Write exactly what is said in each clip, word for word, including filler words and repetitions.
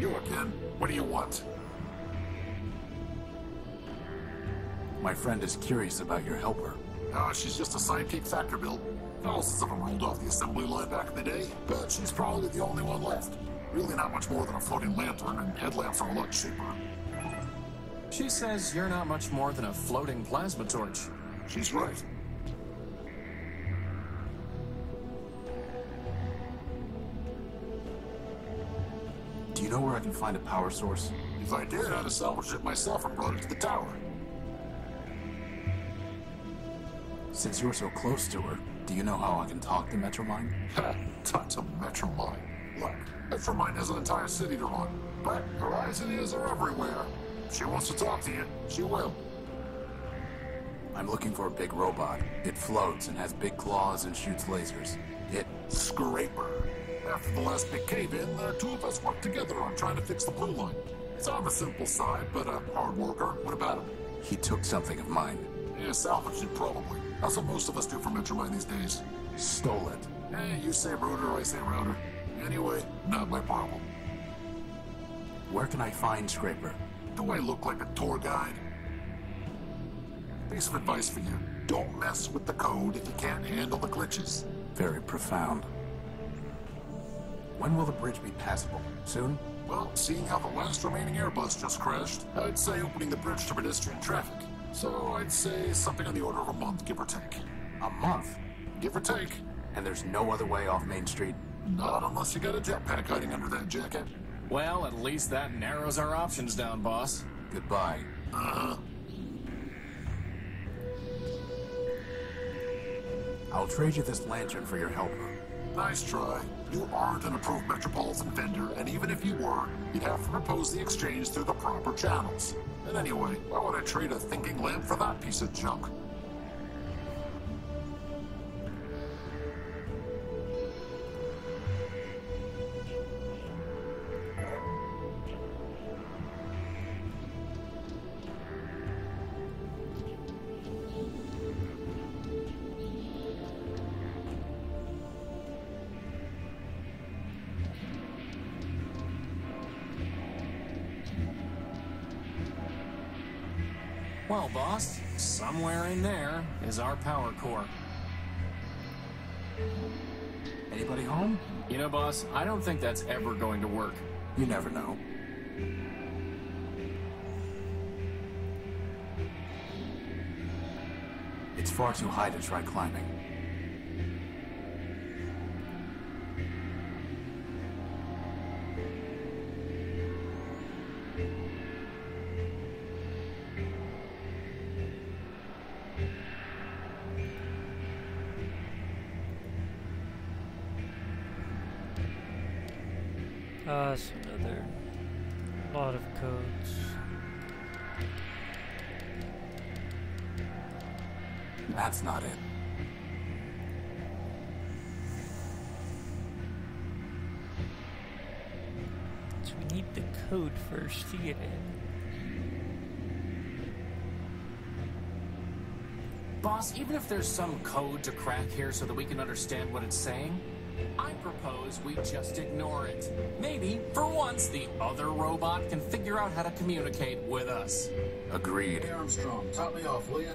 You again? What do you want? My friend is curious about your helper. Oh, she's just a sidekick Factorville. Thousands of them rolled off the assembly line back in the day, but she's probably the only one left. Really not much more than a floating lantern and headlamps are a lot cheaper. She says you're not much more than a floating plasma torch. She's right. Do you know where I can find a power source? If I did, I'd have salvaged it myself and brought it to the tower. Since you're so close to her, do you know how I can talk to Metromine? Ha! Talk to Metromine? Look, Metromine has an entire city to run, but her eyes and ears are everywhere. If she wants to talk to you, she will. I'm looking for a big robot. It floats and has big claws and shoots lasers. It... Scraper. After the last big cave-in, the two of us worked together on trying to fix the blue line. It's on the simple side, but a hard worker. What about him? He took something of mine. Yeah, salvaged it probably. That's what most of us do for Metromine these days. Stole it. Hey, you say router, I say router. Anyway, not my problem. Where can I find Scraper? Do I look like a tour guide? Piece of advice for you. Don't mess with the code if you can't handle the glitches. Very profound. When will the bridge be passable? Soon? Well, seeing how the last remaining Airbus just crashed, I'd say opening the bridge to pedestrian traffic. So I'd say something on the order of a month, give or take. A month? Give or take. And there's no other way off Main Street? Not unless you got a jetpack hiding under that jacket. Well, at least that narrows our options down, boss. Goodbye. Uh-huh. I'll trade you this lantern for your helper. Nice try. You aren't an approved Metropolitan vendor, and even if you were, you'd have to propose the exchange through the proper channels. And anyway, why would I trade a thinking lamp for that piece of junk? Well, boss, somewhere in there is our power core. Anybody home? You know, boss, I don't think that's ever going to work. You never know. It's far too high to try climbing. That's another lot of codes. That's not it. So we need the code first to get in. Boss, even if there's some code to crack here so that we can understand what it's saying, I propose we just ignore it. Maybe, for once, the other robot can figure out how to communicate with us. Agreed. Hey, Armstrong, top me off, will you?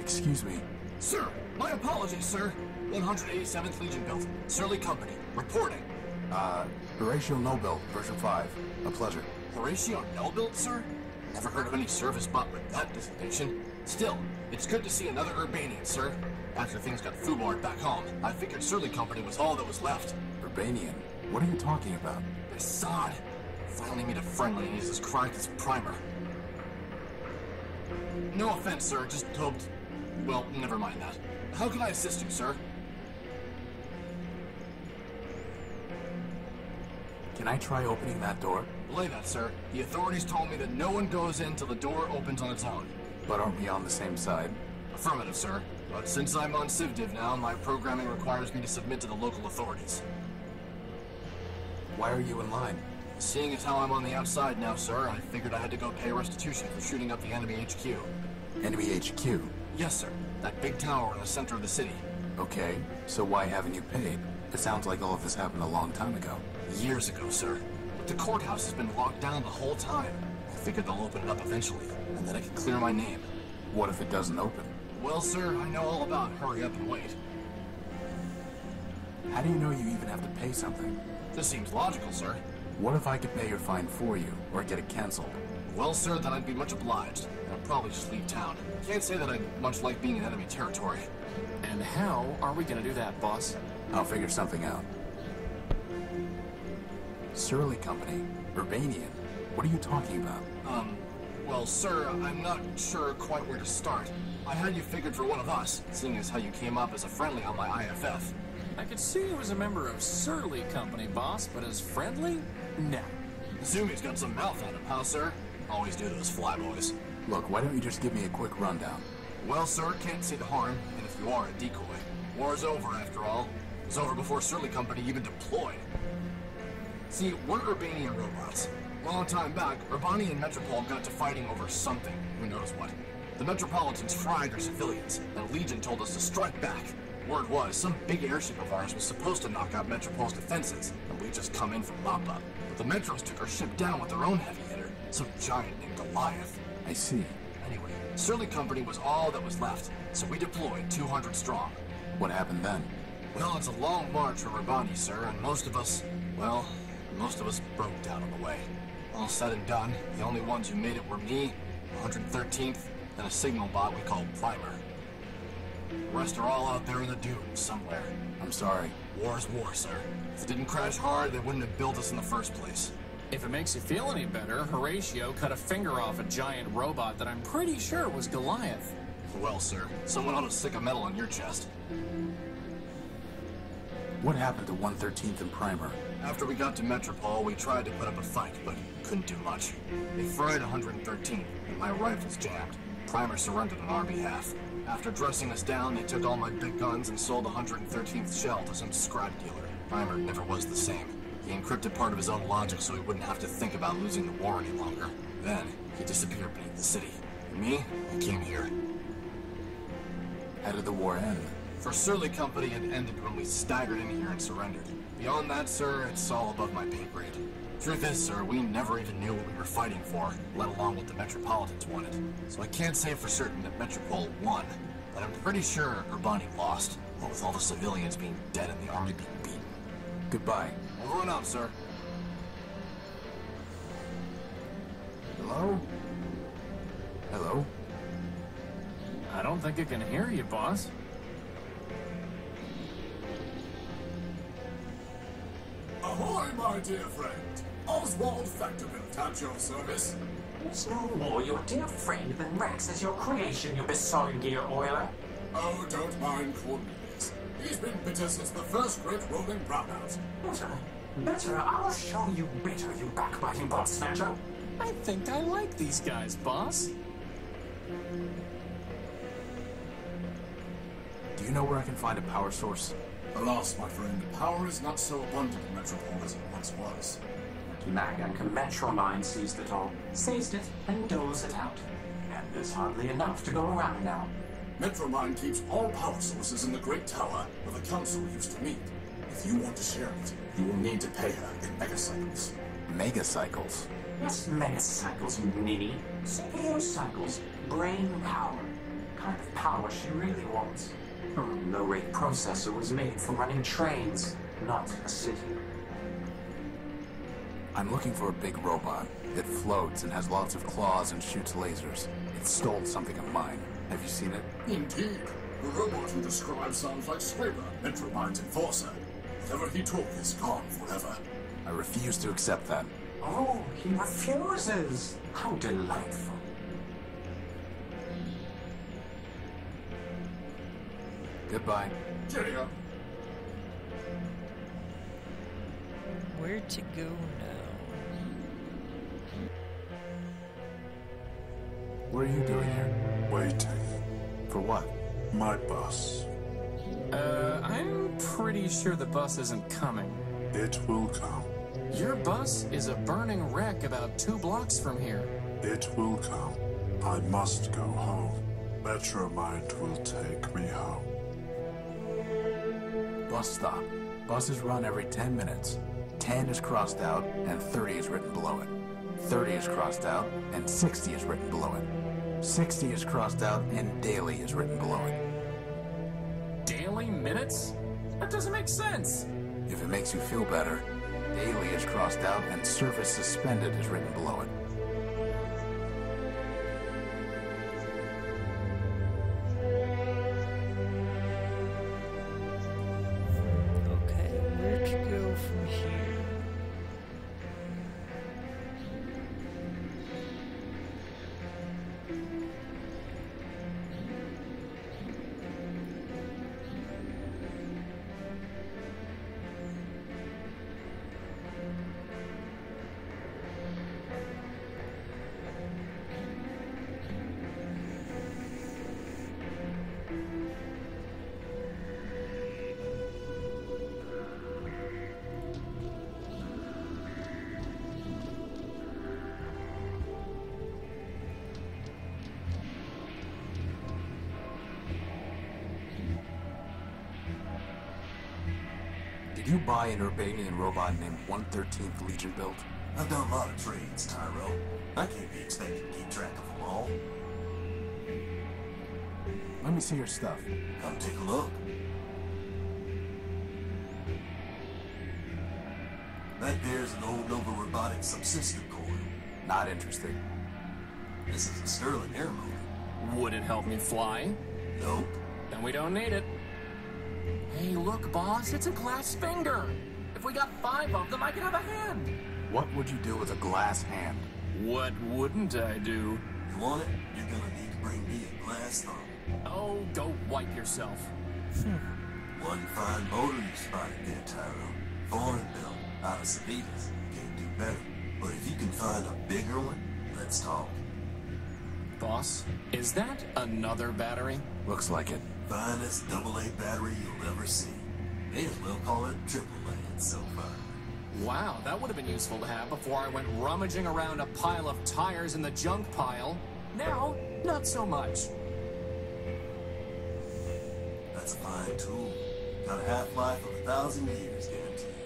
Excuse me. Sir, my apologies, sir. one hundred eighty-seventh Legion Belt, Surly Company, reporting. Uh, Horatio Nullbuilt, version five. A pleasure. Horatio Nullbuilt, sir? Never heard of any service bot with that designation. Still, it's good to see another Urbanian, sir. After things got foobarred back home, I figured Surly Company was all that was left. Urbanian? What are you talking about? The sod. Finally made a friendly and he's as cracked as Primer. No offense, sir, just hoped... Well, never mind that. How can I assist you, sir? Can I try opening that door? Belay that, sir. The authorities told me that no one goes in till the door opens on its own. But aren't we on the same side? Affirmative, sir. But since I'm on CivDiv now, my programming requires me to submit to the local authorities. Why are you in line? Seeing as how I'm on the outside now, sir, I figured I had to go pay restitution for shooting up the enemy H Q. Enemy H Q? Yes, sir. That big tower in the center of the city. Okay, so why haven't you paid? It sounds like all of this happened a long time ago. Years ago, sir. But the courthouse has been locked down the whole time. I figured they'll open it up eventually, and then I can clear my name. What if it doesn't open? Well, sir, I know all about hurry up and wait. How do you know you even have to pay something? This seems logical, sir. What if I could pay your fine for you, or get it cancelled? Well, sir, then I'd be much obliged, and I'd probably just leave town. Can't say that I'd much like being in enemy territory. And how are we gonna do that, boss? I'll figure something out. Surly Company? Urbanian? What are you talking about? Um, well, sir, I'm not sure quite where to start. I had you figured for one of us, seeing as how you came up as a friendly on my I F F. I could see you as a member of Surly Company, boss, but as friendly? No. Zumi's got some mouth on him, huh, sir? Always do those flyboys. Look, why don't you just give me a quick rundown? Well, sir, can't see the harm, and if you are a decoy, war's over after all. It was over before Surly Company even deployed. See, we're Urbanian robots. Long time back, Urbanian and Metropol got to fighting over something, who knows what. The Metropolitans fried their civilians, and Legion told us to strike back. Word was, some big airship of ours was supposed to knock out Metropol's defenses, and we just come in for mop-up. But the Metros took our ship down with their own heavy hitter, some giant named Goliath. I see. Anyway, Surly Company was all that was left, so we deployed two hundred strong. What happened then? Well, it's a long march from Urbani, sir, and most of us, well, most of us broke down on the way. All said and done, the only ones who made it were me, one hundred thirteenth, and a signal bot we called Primer. The rest are all out there in the dunes somewhere. I'm sorry. War's war, sir. If it didn't crash hard, they wouldn't have built us in the first place. If it makes you feel any better, Horatio cut a finger off a giant robot that I'm pretty sure was Goliath. Well, sir, someone ought to stick a medal on your chest. What happened to one thirteenth and Primer? After we got to Metropol, we tried to put up a fight, but couldn't do much. They fried one hundred thirteenth, and my rifle's jammed. Primer surrendered on our behalf. After dressing us down, they took all my big guns and sold the one hundred thirteenth shell to some scrap dealer. Primer never was the same. He encrypted part of his own logic so he wouldn't have to think about losing the war any longer. Then, he disappeared beneath the city. And me, I came here. How did the war end? For Surly Company, it ended when we staggered in here and surrendered. Beyond that, sir, it's all above my pay grade. Truth is, sir, we never even knew what we were fighting for, let alone what the Metropolitans wanted. So I can't say for certain that Metropol won, but I'm pretty sure Urbani lost, what with all the civilians being dead and the army being beaten. Goodbye. Everyone up, sir. Hello? Hello? I don't think I can hear you, boss. Ahoy, my dear friend. Oswald Factorville at your service. It's no more your dear friend than Rex is your creation, you besotted gear oiler. Oh, don't mind Cornelius. He's been bitter since the first great rolling brownout. Better? Better? I'll show you better, you backbiting bot snatcher. I think I like these guys, boss. Do you know where I can find a power source? Alas, my friend, power is not so abundant in Metropol as it once was. Maganka Metromine seized it all, seized it, and doles it out. And there's hardly enough to go around now. Metromine keeps all power sources in the Great Tower, where the Council used to meet. If you want to share it, you will need to pay her in megacycles. Megacycles? Yes, megacycles, you ninny. C P U cycles, brain power. Kind of power she really wants. Her low-rate processor was made for running trains, not a city. I'm looking for a big robot. It floats and has lots of claws and shoots lasers. It stole something of mine. Have you seen it? Indeed. The robot you describe sounds like Scraper, MetroMine's enforcer. Whatever he took is gone forever. I refuse to accept that. Oh, he refuses. How delightful. Goodbye. Cheerio. where to go now? What are you doing here? Waiting. For what? My bus. Uh, I'm pretty sure the bus isn't coming. It will come. Your bus is a burning wreck about two blocks from here. It will come. I must go home. Metromind will take me home. Bus stop. Buses run every ten minutes. ten is crossed out and thirty is written below it. thirty is crossed out and sixty is written below it. sixty is crossed out and daily is written below it. Daily minutes? That doesn't make sense. If it makes you feel better, daily is crossed out and service suspended is written below it. Did you buy an Urbanian robot named one thirteenth Legion Belt? I've done a lot of trades, Tyro. I can't be expected to keep track of them all. Let me see your stuff. Come take a look. Right there's an old Nova robotic subsystem coil. Not interesting. This is a Sterling air motor. Would it help me fly? Nope. Then we don't need it. Hey, look, boss, it's a glass finger. If we got five of them, I could have a hand. What would you do with a glass hand? What wouldn't I do? You want it? You're gonna need to bring me a glass thumb. Oh, go wipe yourself. One fine motor you spotted there, Tyro. Foreign built, out of Sobitas. Can't do better. But if you can find a bigger one, let's talk. Boss, is that another battery? Looks like it. Finest double A battery you'll ever see. May as well call it triple A, it's so far. Wow, that would have been useful to have before I went rummaging around a pile of tires in the junk pile. Now, not so much. That's a fine tool. Got a half-life of a thousand years guaranteed.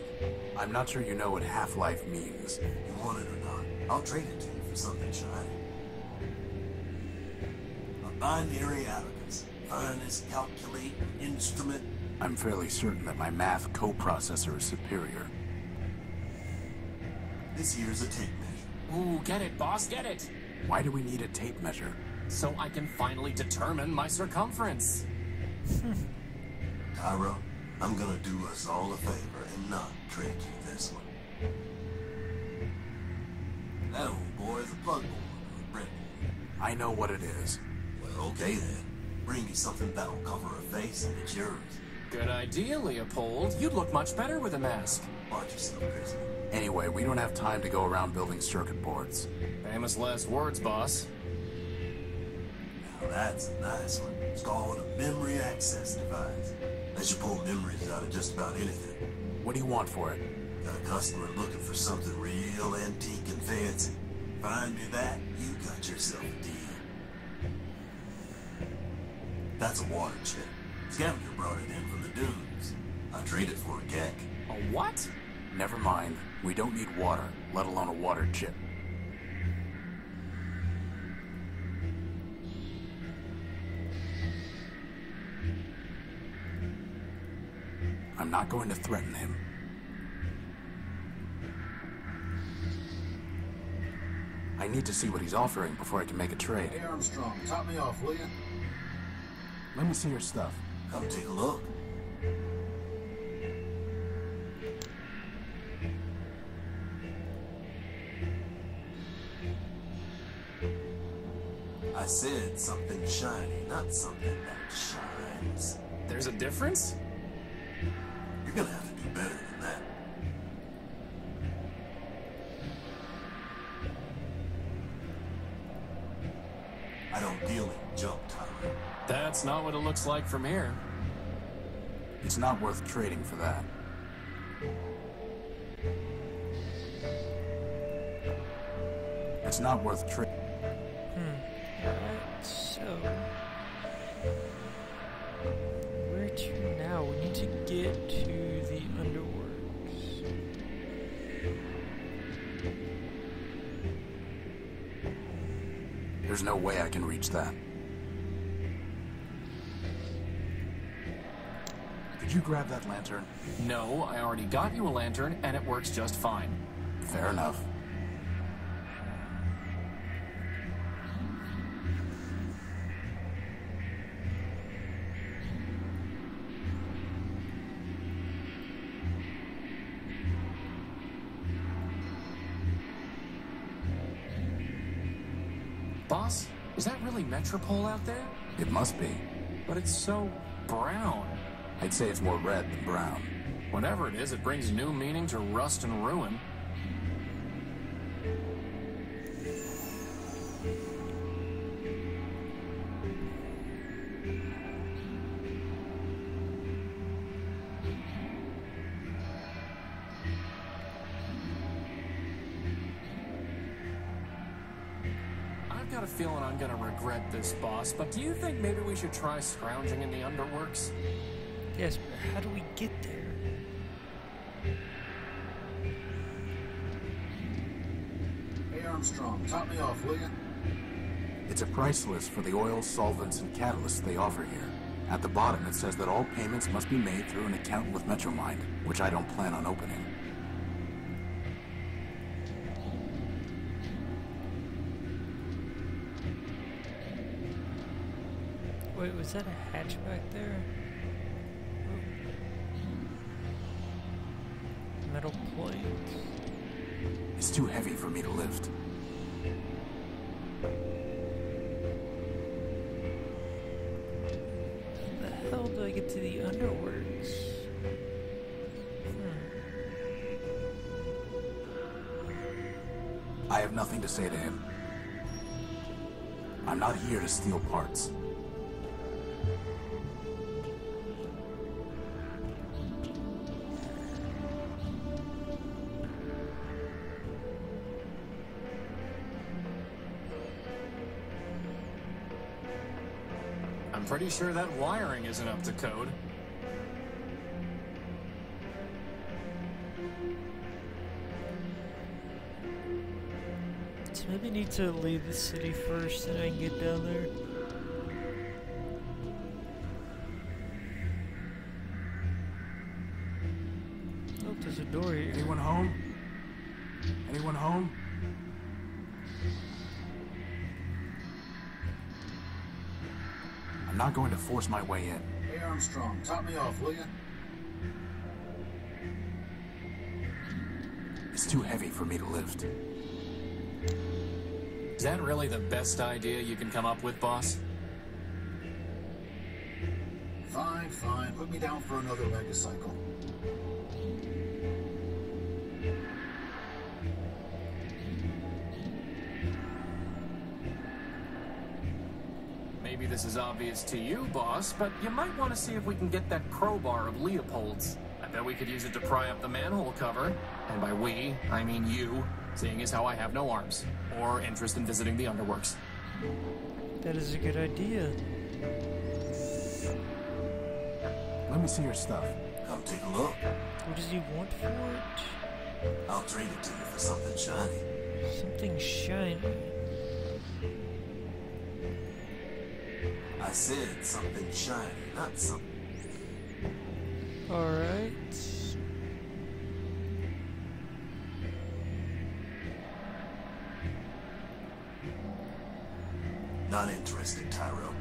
I'm not sure you know what half-life means. You want it or not, I'll trade it to you for something shiny. A binary abacus. Finest calculate instrument. I'm fairly certain that my math coprocessor is superior. This here's a tape measure. Ooh, get it, boss, get it! Why do we need a tape measure? So I can finally determine my circumference. Tyro, I'm gonna do us all a favor and not trick you this one. That old boy is a plug board or a bread board. I know what it is. Well, okay then. Bring me something that'll cover a face and it's yours. Good idea, Leopold. You'd look much better with a mask. Watch yourself, Crispin. Anyway, we don't have time to go around building circuit boards. Famous last words, boss. Now that's a nice one. It's called a memory access device. Lets you pull memories out of just about anything. What do you want for it? Got a customer looking for something real antique and fancy. Find me that, you got yourself a deal. That's a water chip. Scavenger brought it in from the dunes. I traded for a gek. A what? Never mind. We don't need water, let alone a water chip. I'm not going to threaten him. I need to see what he's offering before I can make a trade. Hey Armstrong, top me off, will you? Let me see your stuff. Come take a look. I said something shiny, not something that shines. There's a difference? You're gonna have to do better than that. That's not what it looks like from here. It's not worth trading for that. It's not worth trading. Hmm. Alright, so... where to now? We need to get to the underworlds. There's no way I can reach that. Did you grab that lantern? No, I already got you a lantern, and it works just fine. Fair enough. Boss, is that really Metropol out there? It must be. But it's so brown. I'd say it's more red than brown. Whatever it is, it brings new meaning to rust and ruin. I've got a feeling I'm gonna regret this, boss, but do you think maybe we should try scrounging in the underworks? Yes, but how do we get there? Hey Armstrong, top me off, will you? It's a price list for the oils, solvents, and catalysts they offer here. At the bottom it says that all payments must be made through an account with MetroMine, which I don't plan on opening. Wait, was that a hatchback there? Metal plate. It's too heavy for me to lift. How the hell do I get to the underworlds? Hmm. I have nothing to say to him. I'm not here to steal parts. Pretty sure that wiring isn't up to code. So maybe I need to leave the city first and I can get down there. Oh, there's a door here. Anyone home? Anyone home? I'm not going to force my way in. Hey Armstrong, top me off, will you? It's too heavy for me to lift. Is that really the best idea you can come up with, boss? Fine, fine. Put me down for another megacycle. This is obvious to you, boss, but you might want to see if we can get that crowbar of Leopold's. I bet we could use it to pry up the manhole cover. And by we, I mean you, seeing as how I have no arms or interest in visiting the underworks. That is a good idea. Let me see your stuff. Come take a look. What does he want for it? I'll trade it to you for something shiny. Something shiny. I said something shiny, not something. Alright. Not interested, Tyro.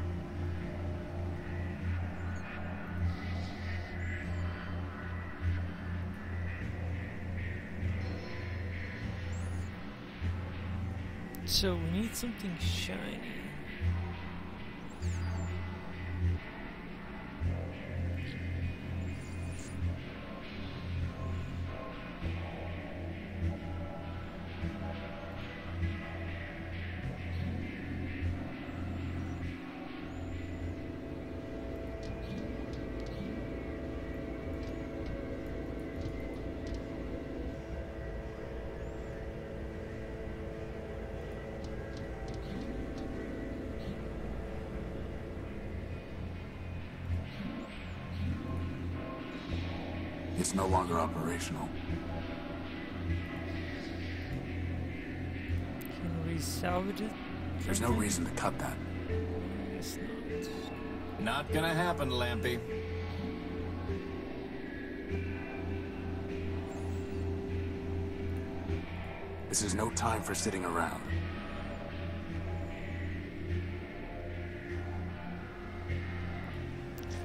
So we need something shiny. It's no longer operational. Can we salvage it? There's no reason to cut that. It's not. Not gonna happen, Lampy. This is no time for sitting around.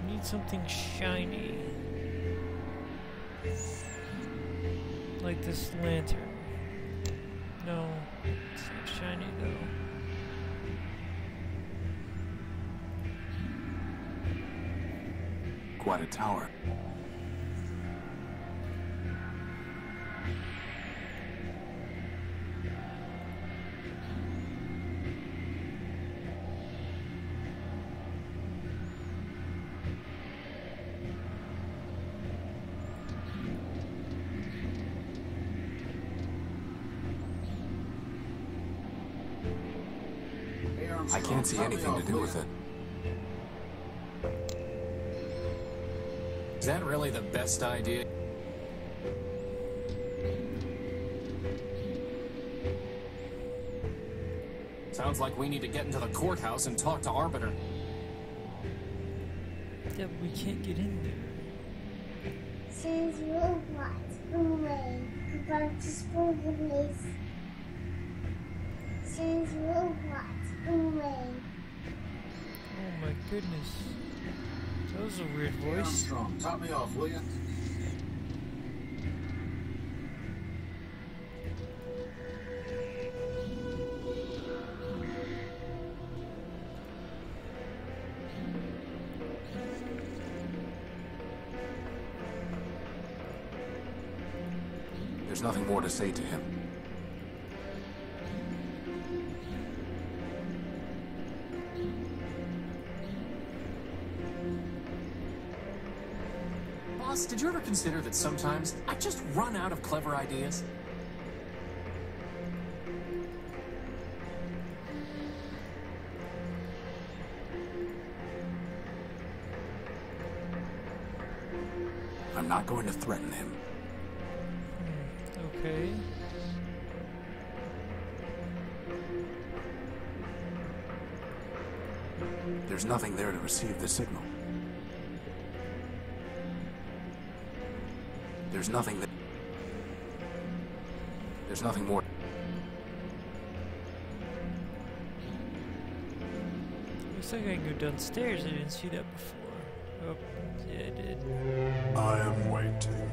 We need something shiny. Like this lantern. No, it's not shiny though. Quite a tower. I can't see anything to do with it. Is that really the best idea? Sounds like we need to get into the courthouse and talk to Arbiter. Yeah, we can't get in there. Send robots away. About to spoil the place. Send robots away. Oh my goodness. That was a weird voice. Armstrong, top me off, will you? There's nothing more to say to him. Did you ever consider that sometimes I just run out of clever ideas? I'm not going to threaten him. Okay. There's nothing there to receive the signal. There's nothing that... There's nothing more. Looks like I can go downstairs. I didn't see that before. Oh, yeah, I did. I am waiting.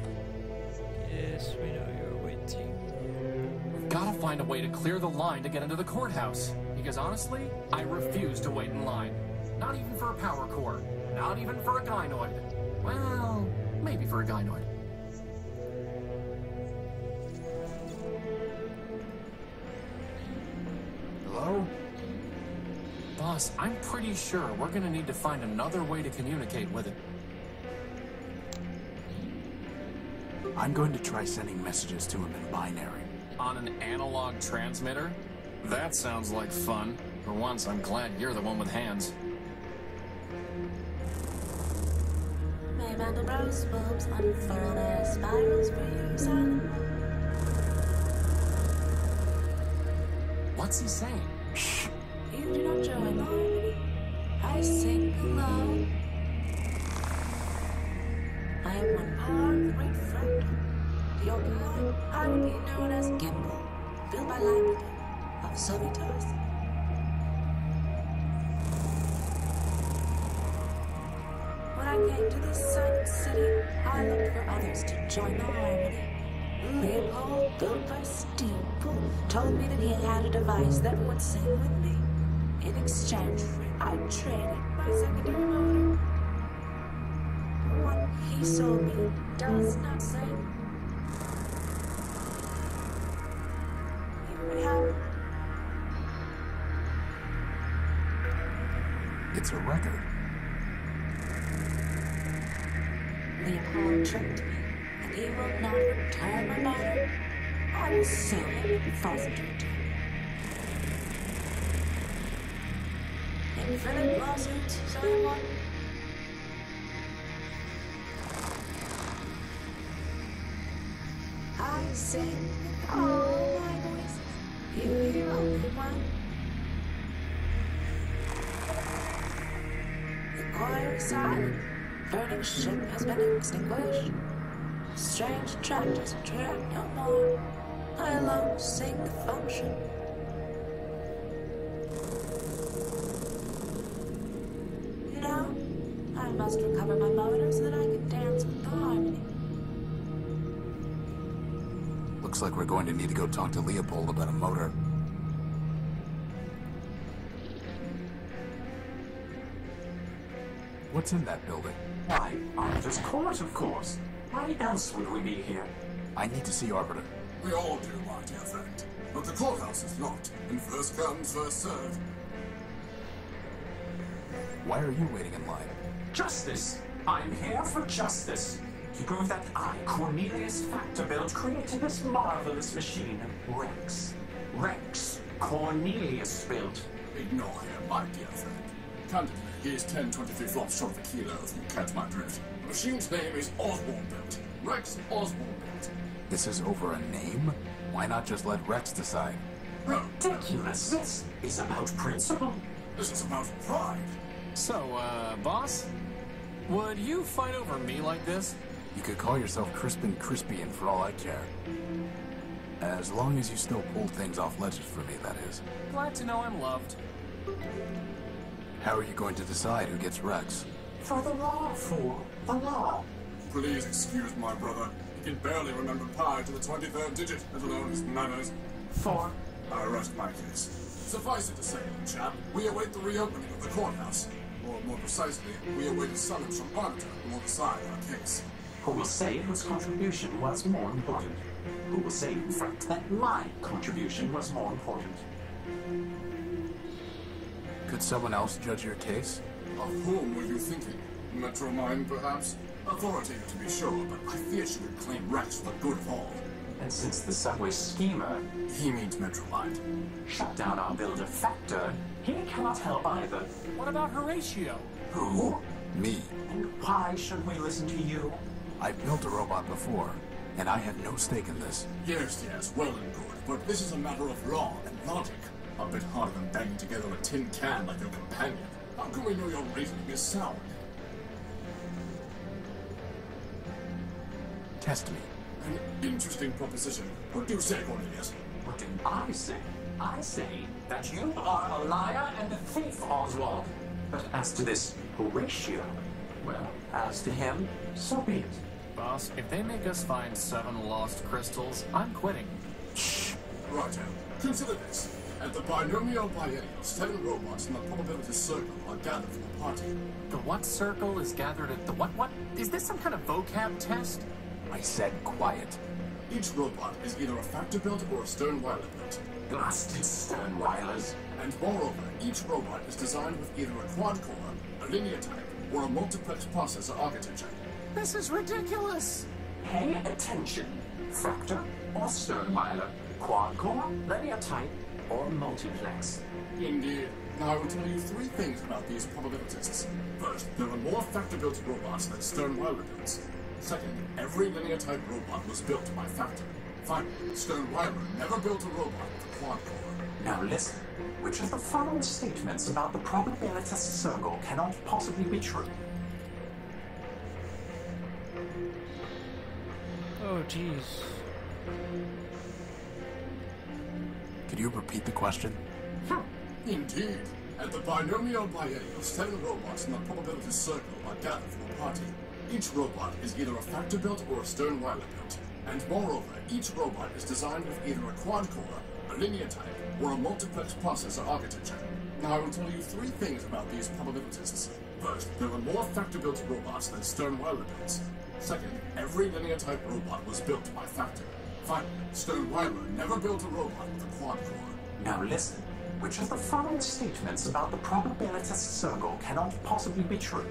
Yes, we know you're waiting. We've got to find a way to clear the line to get into the courthouse. Because honestly, I refuse to wait in line. Not even for a power core. Not even for a gynoid. Well, maybe for a gynoid. Boss, I'm pretty sure we're gonna need to find another way to communicate with it. I'm going to try sending messages to him in binary. On an analog transmitter? That sounds like fun. For once, I'm glad you're the one with hands. My Vanderbilt bulbs unfurl their spirals bringing silent. What's he saying? Shh. You do not join harmony. I sing alone. I am one power of the great friend. The open line, I would be known as Gimbal, built by Leopold of Sobitas. When I came to this silent city, I looked for others to join the harmony. Leopold, built by Steve, told me that he had a device that would sing with me. In exchange, I traded my secondary motor. What he sold me does not say. It would happen. It's a record. Leopold tricked me, and he will not return my motor. I will sell him and force him to return. Infinite lawsuits, so I won. to sing all my voices. You were the only one. The choir is silent. Burning ship has been extinguished. Strange tractors track no more. I alone sing the function. Now, I must recover my motor so that I can dance with the harmony. Looks like we're going to need to go talk to Leopold about a motor. What's in that building? Why, Arbiter's court, of course. Why else would we be here? I need to see Arbiter. We all do, my dear friend. But the courthouse is locked, and first come, first served. Why are you waiting in line? Justice! I'm here for justice! To prove that I, Cornelius Factorville, created this marvelous machine, Rex. Rex Cornelius built. Ignore him, my dear friend. Candidly, he is ten, twenty-three flops short of a kilo, if you catch my drift. The machine's name is Osborne Belt. Rex Osborne Belt. This is over a name? Why not just let Rex decide? Ridiculous! This is about principle. This is about pride. So, uh, boss? Would you fight over me like this? You could call yourself Crispin Crispian for all I care. As long as you still pull things off ledges for me, that is. Glad to know I'm loved. How are you going to decide who gets Rex? For the law, fool. The law. Please excuse my brother. He can barely remember pi to the twenty-third digit, let alone his manners. For? I rest my case. Suffice it to say, chap, we await the reopening of the courthouse. Or more precisely, we await a summons from Arbiter who will decide our case. Who will say whose contribution was more important? Who will say, in fact, that my contribution was more important? Could someone else judge your case? Of whom were you thinking? Metromine, perhaps? Authoritative, to be sure, but I fear she would claim Rex for the good of all. And since the subway schemer... He means Metromind. Shut down our builder Factor. He cannot help either. What about Horatio? Who? Me. And why should we listen to you? I've built a robot before, and I had no stake in this. Yes, yes, well and good, but this is a matter of law and logic. A bit harder than banging together a tin can like your companion. How can we know your reasoning is sound? Test me. An interesting proposition. What do you say, Cornelius? What do I say? I say that you are a liar and a thief, Oswald. But as to this Horatio, well, as to him, so be it. Boss, if they make us find seven lost crystals, I'm quitting. Shh. Righto. Consider this. At the binomial biennial, seven robots in the probability circle are gathered for the party. The what circle is gathered at the what what? Is this some kind of vocab test? I said quiet. Each robot is either a Factor built or a Sternwyler built. Blasted Sternwylers. And moreover, each robot is designed with either a quad-core, a linear type, or a multiplex processor architecture. This is ridiculous! Pay attention. Factor or Sternwyler, quad-core, linear type, or multiplex. Indeed. Now I will tell you three things about these probabilities. First, there are more Factor-built robots than Sternwyler builds. Second, every linear type robot was built by Factor. Finally, Sternwyler never built a robot with a quad core. Now listen, which of the following statements about the probabilitist circle cannot possibly be true? Oh, jeez. Could you repeat the question? Huh. Indeed. At the binomial biennial, seven robots in the probabilitist circle are gathered for the party. Each robot is either a Factor built or a Sternwyler built, and moreover, each robot is designed with either a quad-core, a linear type, or a multiplex processor architecture. Now I will tell you three things about these probabilities. First, there are more Factor built robots than Sternwyler builds. Second, every linear type robot was built by Factor. Finally, Sternwyler never built a robot with a quad-core. Now listen, which of the following statements about the probabilitist circle cannot possibly be true?